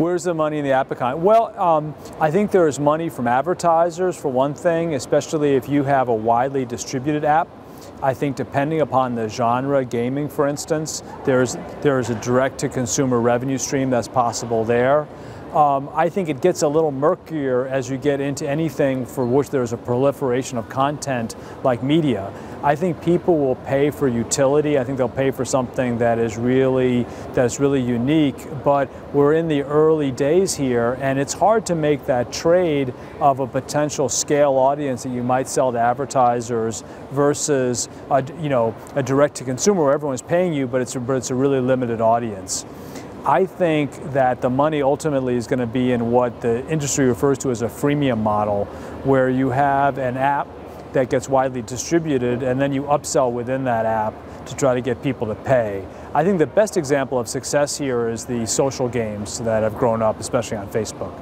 Where's the money in the app economy? Well, I think there is money from advertisers, for one thing, especially if you have a widely distributed app. I think depending upon the genre, gaming for instance, there is a direct-to-consumer revenue stream that's possible there. I think it gets a little murkier as you get into anything for which there's a proliferation of content like media. I think people will pay for utility. I think they'll pay for something that's really unique, but we're in the early days here and it's hard to make that trade of a potential scale audience that you might sell to advertisers versus a direct-to-consumer where everyone's paying you, but it's a really limited audience. I think that the money ultimately is going to be in what the industry refers to as a freemium model, where you have an app that gets widely distributed and then you upsell within that app to try to get people to pay. I think the best example of success here is the social games that have grown up, especially on Facebook.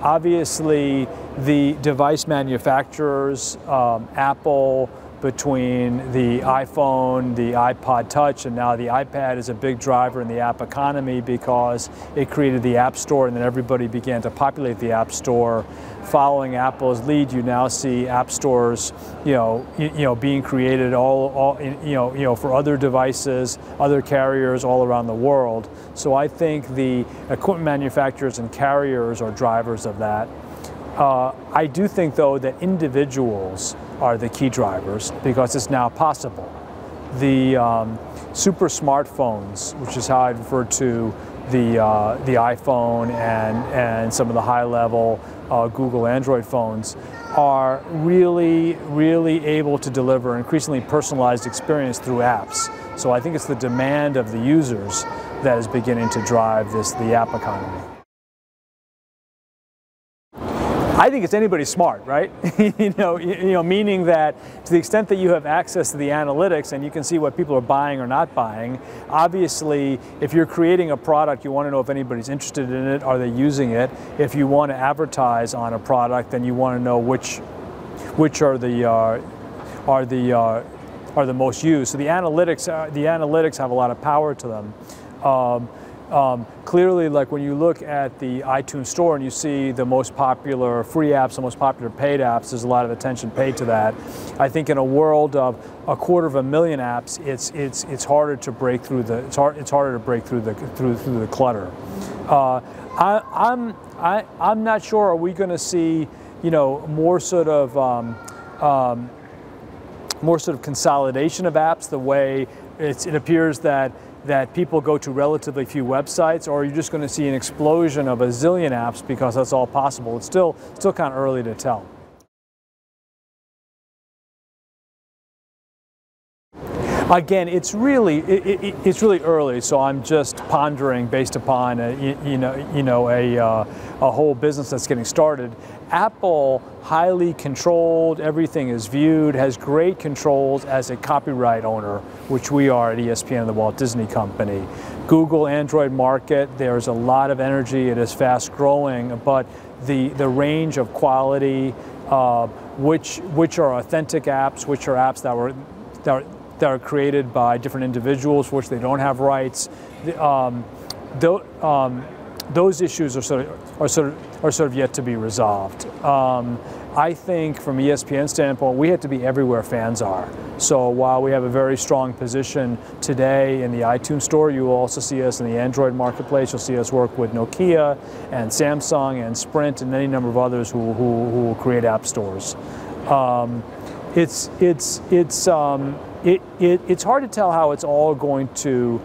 Obviously, the device manufacturers, Apple, between the iPhone, the iPod Touch, and now the iPad is a big driver in the app economy because it created the App Store and then everybody began to populate the App Store. Following Apple's lead, you now see app stores, being created all for other devices, other carriers all around the world. So I think the equipment manufacturers and carriers are drivers of that. I do think, though, that individuals are the key drivers because it's now possible. The super smartphones, which is how I refer to the iPhone and some of the high-level Google Android phones, are really, really able to deliver increasingly personalized experience through apps. So I think it's the demand of the users that is beginning to drive the app economy. I think it's anybody smart, right? Meaning that to the extent that you have access to the analytics and you can see what people are buying or not buying, obviously, if you're creating a product, you want to know if anybody's interested in it, are they using it? If you want to advertise on a product, then you want to know which are the most used. So the analytics have a lot of power to them. Clearly, like when you look at the iTunes Store and you see the most popular free apps, the most popular paid apps, there's a lot of attention paid to that. I think in a world of 250,000 apps, it's harder to break through the clutter. I'm not sure. Are we going to see more sort of consolidation of apps? The way it appears that people go to relatively few websites, or you're just going to see an explosion of a zillion apps because that's all possible. It's still kind of early to tell. Again, it's really early, so I'm just pondering based upon a whole business that's getting started. Apple, highly controlled, everything is viewed, has great controls as a copyright owner, which we are at ESPN and the Walt Disney Company. Google Android market, there's a lot of energy, it is fast growing, but the range of quality, which are authentic apps, which are apps that are created by different individuals for which they don't have rights. Those issues are sort of yet to be resolved. I think from ESPN's standpoint, we have to be everywhere fans are. So while we have a very strong position today in the iTunes Store, you will also see us in the Android marketplace. You'll see us work with Nokia and Samsung and Sprint and any number of others who will create app stores. It's hard to tell how it's all going to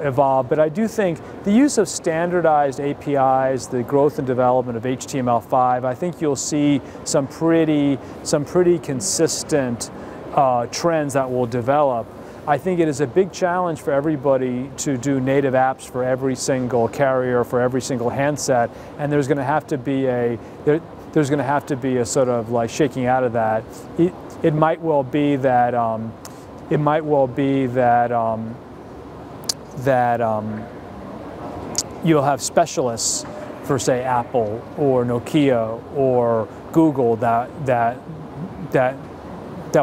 evolve, but I do think the use of standardized APIs, the growth and development of HTML5, I think you'll see some pretty consistent trends that will develop. I think it is a big challenge for everybody to do native apps for every single carrier, for every single handset, and there's going to have to be a sort of like shaking out of that. It might well be that you'll have specialists for, say, Apple or Nokia or Google that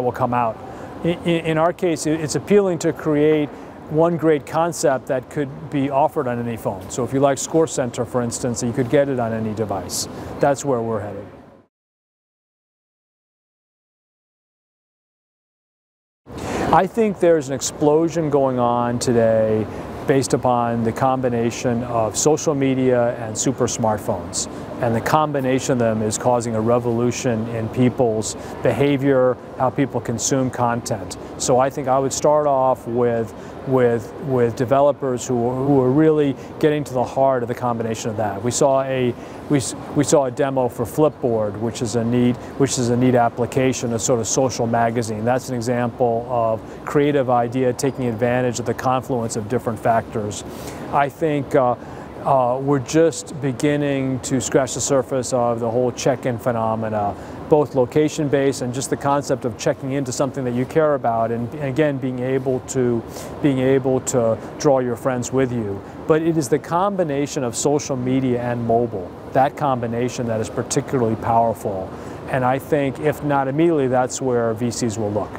will come out. In our case, it's appealing to create one great concept that could be offered on any phone. So if you like ScoreCenter, for instance, you could get it on any device. That's where we're headed. I think there's an explosion going on today based upon the combination of social media and super smartphones. And the combination of them is causing a revolution in people's behavior, how people consume content. So I think I would start off with developers who are really getting to the heart of the combination of that. We saw a demo for Flipboard, which is a neat application, a sort of social magazine. That's an example of creative idea taking advantage of the confluence of different factors. I think we're just beginning to scratch the surface of the whole check-in phenomena, both location-based and just the concept of checking into something that you care about, and again being able to draw your friends with you. But it is the combination of social media and mobile, that combination, that is particularly powerful. And I think, if not immediately, that's where VCs will look.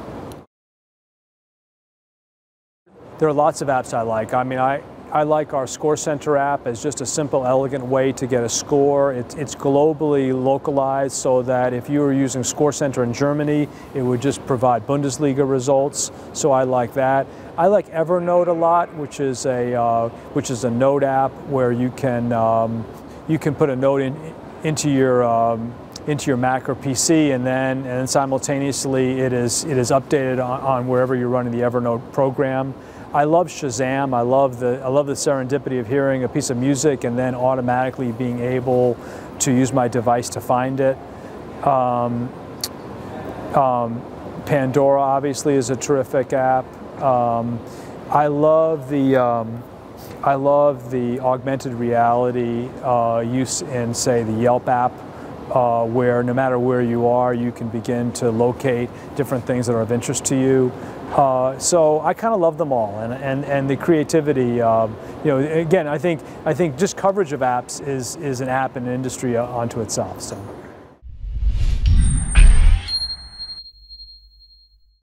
There are lots of apps I like. I mean, I like our ScoreCenter app as just a simple, elegant way to get a score. It's globally localized, so that if you were using ScoreCenter in Germany, it would just provide Bundesliga results. So I like that. I like Evernote a lot, which is a note app where you can put a note into your Mac or PC, and then simultaneously it is updated on wherever you're running the Evernote program. I love Shazam. I love the serendipity of hearing a piece of music and then automatically being able to use my device to find it. Pandora obviously is a terrific app. I love the augmented reality use in, say, the Yelp app, where no matter where you are, you can begin to locate different things that are of interest to you. So I kind of love them all, and the creativity. Again, I think just coverage of apps is an app and an industry unto itself. So.